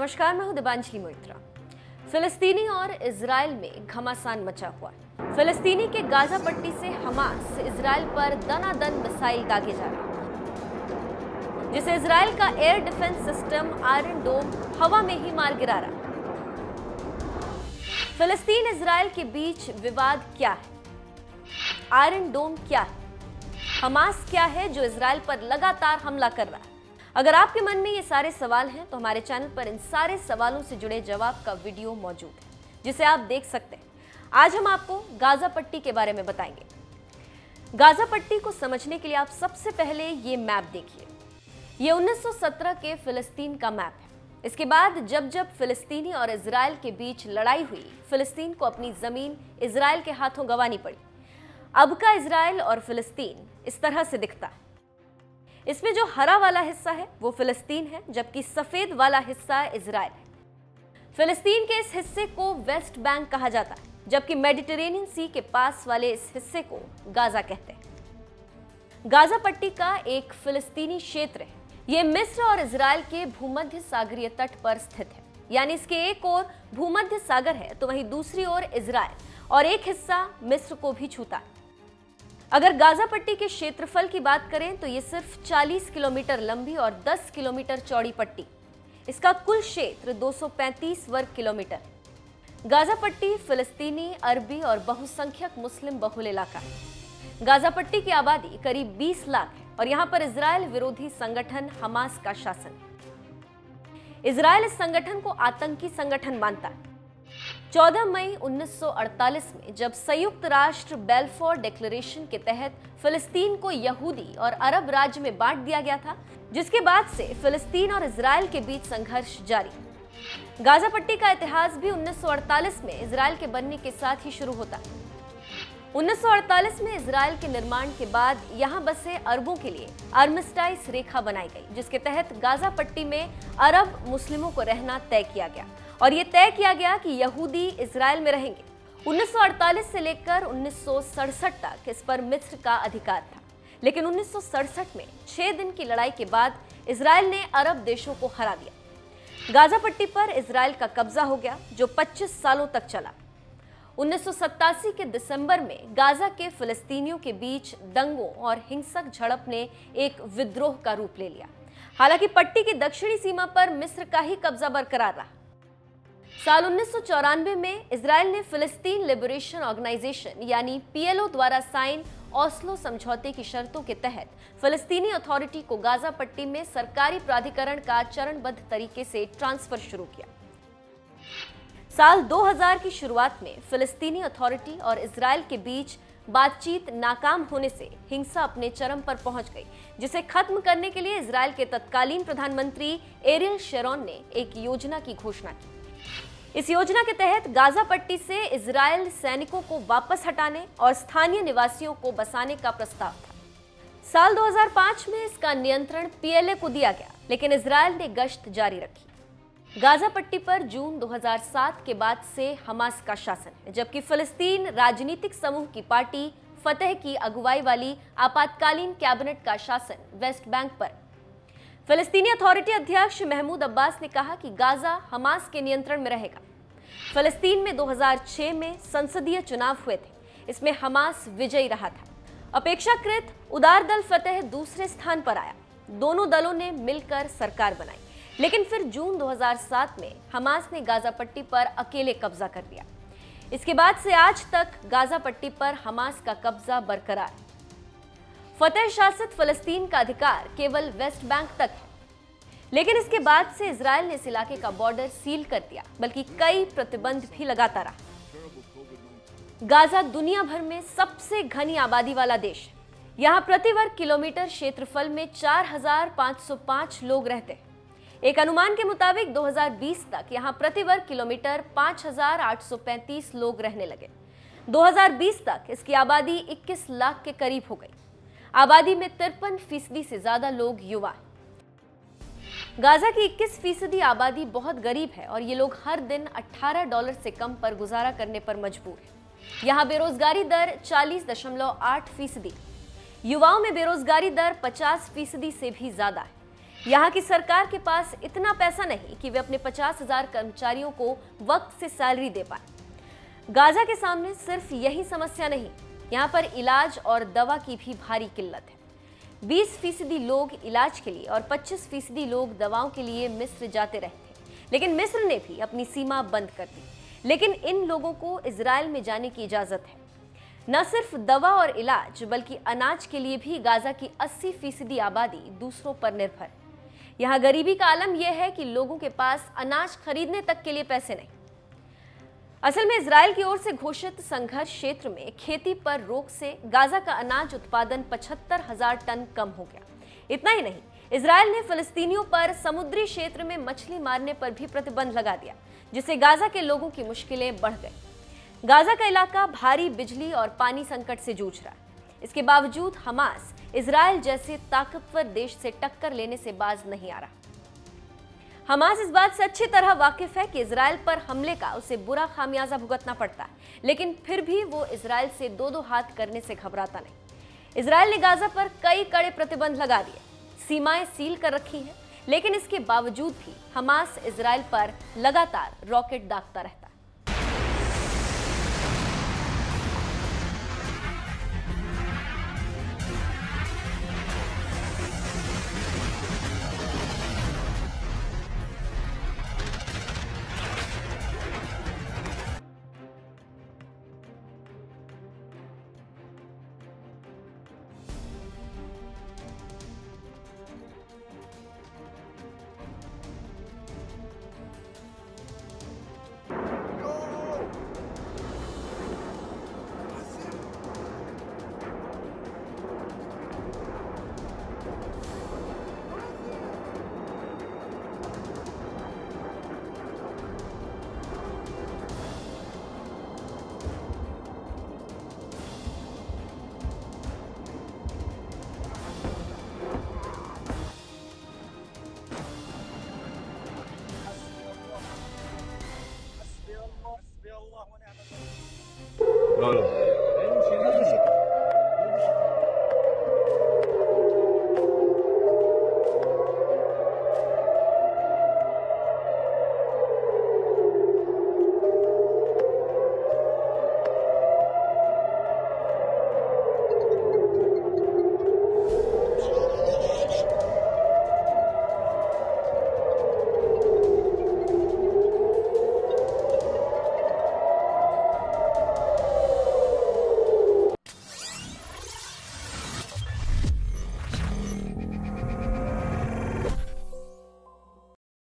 नमस्कार, मैं हूं दीपांशु मित्रा। फिलिस्तीनी और इजरायल में घमासान मचा हुआ है। फिलिस्तीनी के गाजा पट्टी से हमास इजरायल पर दनादन मिसाइल दागे जा रहे हैं, जिसे इजरायल का air defence system Iron Dome हवा में ही मार गिरा रहा है। फिलिस्तीन इजरायल के बीच विवाद क्या है? आयरन डोम क्या है? हमास क्या है जो इजरायल पर लगातार हमला कर रहा है? अगर आपके मन में ये सारे सवाल हैं तो हमारे चैनल पर इन सारे सवालों से जुड़े जवाब का वीडियो मौजूद है, जिसे आप देख सकते हैं। आज हम आपको गाजा पट्टी के बारे में बताएंगे। गाजा पट्टी को समझने के लिए आप सबसे पहले ये मैप देखिए। ये 1917 के फिलिस्तीन का मैप है। इसके बाद जब फिलिस्तीनी और इजरायल के बीच लड़ाई हुई, फिलिस्तीन को अपनी जमीन इजरायल के हाथों गंवानी पड़ी। अब का इजरायल और फिलिस्तीन इस तरह से दिखता है। इसमें जो हरा वाला हिस्सा है वो फिलिस्तीन है, जबकि सफेद वाला हिस्सा इजरायल है। फिलिस्तीन के इस हिस्से को वेस्ट बैंक कहा जाता है, जबकि मेडिटेरेनियन सी के पास वाले इस हिस्से को गाजा कहते हैं। गाजा पट्टी का एक फिलिस्तीनी क्षेत्र है। ये मिस्र और इजरायल के भूमध्य सागरीय तट पर स्थित है, यानी इसके एक ओर भूमध्य सागर है तो वहीं दूसरी ओर इजरायल और एक हिस्सा मिस्र को भी छूता है। अगर गाजा पट्टी के क्षेत्रफल की बात करें तो ये सिर्फ 40 किलोमीटर लंबी और 10 किलोमीटर चौड़ी पट्टी, इसका कुल क्षेत्र 235 वर्ग किलोमीटर। गाजा पट्टी फिलिस्तीनी, अरबी और बहुसंख्यक मुस्लिम बहुल इलाका है। गाजा पट्टी की आबादी करीब 20 लाख है और यहाँ पर इजरायल विरोधी संगठन हमास का शासन है। इजरायल इस संगठन को आतंकी संगठन मानता है। 14 मई 1948 में जब संयुक्त राष्ट्र बेल्फोर डेक्लेरेशन के तहत फिलिस्तीन को यहूदी और अरब राज्य में बांट दिया गया था, जिसके बाद से फिलिस्तीन और इजरायल के बीच संघर्ष जारी। गाजा पट्टी का इतिहास भी 1948 में इजरायल के बनने के साथ ही शुरू होता है। 1948 में इजरायल के निर्माण के बाद यहाँ बसे अरबों के लिए आर्मिस्टाइस रेखा बनाई गई, जिसके तहत गाजा पट्टी में अरब मुस्लिमों को रहना तय किया गया और ये तय किया गया कि यहूदी इजरायल में रहेंगे। 1948 से लेकर 1967 तक इस पर मिस्र का अधिकार था, लेकिन 1967 में 6 दिन की लड़ाई के बाद इजरायल ने अरब देशों को हरा दिया। गाजा पट्टी पर इजरायल का कब्जा हो गया, जो 25 सालों तक चला। 1987 के दिसंबर में गाजा के फिलिस्तीनियों के बीच दंगों और हिंसक झड़प ने एक विद्रोह का रूप ले लिया। हालांकि पट्टी की दक्षिणी सीमा पर मिस्र का ही कब्जा बरकरार रहा। साल 1994 में इजरायल ने फिलिस्तीन लिबरेशन ऑर्गेनाइजेशन यानी पीएलओ द्वारा साइन ऑस्लो समझौते की शर्तों के तहत फिलिस्तीनी अथॉरिटी को गाजा पट्टी में सरकारी प्राधिकरण का चरणबद्ध तरीके से ट्रांसफर शुरू किया। साल 2000 की शुरुआत में फिलिस्तीनी अथॉरिटी और इजरायल के बीच बातचीत नाकाम होने से हिंसा अपने चरम पर पहुंच गई, जिसे खत्म करने के लिए इजरायल के तत्कालीन प्रधानमंत्री एरियल शेरॉन ने एक योजना की घोषणा की। इस योजना के तहत गाजा पट्टी से इजरायल सैनिकों को वापस हटाने और स्थानीय निवासियों को बसाने का प्रस्ताव था। साल 2005 में इसका नियंत्रण पीएलए को दिया गया, लेकिन इजरायल ने गश्त जारी रखी। गाजा पट्टी पर जून 2007 के बाद से हमास का शासन है, जबकि फिलिस्तीन राजनीतिक समूह की पार्टी फ़तह की अगुवाई वाली आपातकालीन कैबिनेट का शासन वेस्ट बैंक पर। फिलिस्तीनी अथॉरिटी अध्यक्ष महमूद अब्बास ने कहा कि गाजा हमास के नियंत्रण में रहेगा। फिलिस्तीन में 2006 में संसदीय चुनाव हुए थे, इसमें हमास विजयी रहा था। अपेक्षाकृत उदार दल फ़तह दूसरे स्थान पर आया। दोनों दलों ने मिलकर सरकार बनाई, लेकिन फिर जून 2007 में हमास ने गाजा पट्टी पर अकेले कब्जा कर लिया। इसके बाद से आज तक गाजा पट्टी पर हमास का कब्जा बरकरार। फतह शासित फिलिस्तीन का अधिकार केवल वेस्ट बैंक तक है, लेकिन इसके बाद से इजरायल ने इस इलाके का बॉर्डर सील कर दिया, बल्कि कई प्रतिबंध भी लगाता रहा। गाजा दुनिया भर में सबसे घनी आबादी वाला देश है। यहाँ प्रति वर्ग किलोमीटर क्षेत्रफल में 4505 लोग रहते हैं। एक अनुमान के मुताबिक 2020 तक यहाँ प्रति वर्ग किलोमीटर 5835 लोग रहने लगे। 2020 तक इसकी आबादी 21 लाख के करीब हो गई। आबादी में 53% से ज्यादा लोग युवा हैं। गाजा की 21% आबादी बहुत गरीब है और ये लोग हर दिन $18 से कम पर गुजारा करने पर मजबूर हैं। यहाँ बेरोजगारी दर 40.8%, युवाओं में बेरोजगारी दर 50% से भी ज्यादा है। यहाँ की सरकार के पास इतना पैसा नहीं कि वे अपने 50,000 कर्मचारियों को वक्त से सैलरी दे पाए। गाजा के सामने सिर्फ यही समस्या नहीं, यहाँ पर इलाज और दवा की भी भारी किल्लत है। 20% लोग इलाज के लिए और 25% लोग दवाओं के लिए मिस्र जाते रहे थे, लेकिन मिस्र ने भी अपनी सीमा बंद कर दी। लेकिन इन लोगों को इजरायल में जाने की इजाज़त है। न सिर्फ दवा और इलाज बल्कि अनाज के लिए भी गाज़ा की 80% आबादी दूसरों पर निर्भर है। यहाँ गरीबी का आलम यह है कि लोगों के पास अनाज खरीदने तक के लिए पैसे नहीं। असल में इजरायल की ओर से घोषित संघर्ष क्षेत्र में खेती पर रोक से गाजा का अनाज उत्पादन 75,000 टन कम हो गया। इतना ही नहीं, इजरायल ने फिलिस्तीनियों पर समुद्री क्षेत्र में मछली मारने पर भी प्रतिबंध लगा दिया, जिससे गाजा के लोगों की मुश्किलें बढ़ गई। गाजा का इलाका भारी बिजली और पानी संकट से जूझ रहा है। इसके बावजूद हमास इजरायल जैसे ताकतवर देश से टक्कर लेने से बाज नहीं आ रहा। हमास इस बात से अच्छी तरह वाकिफ है कि इजरायल पर हमले का उसे बुरा खामियाजा भुगतना पड़ता है, लेकिन फिर भी वो इजरायल से दो हाथ करने से घबराता नहीं। इजरायल ने गाजा पर कई कड़े प्रतिबंध लगा दिए, सीमाएं सील कर रखी हैं, लेकिन इसके बावजूद भी हमास इजरायल पर लगातार रॉकेट दागता रहता है।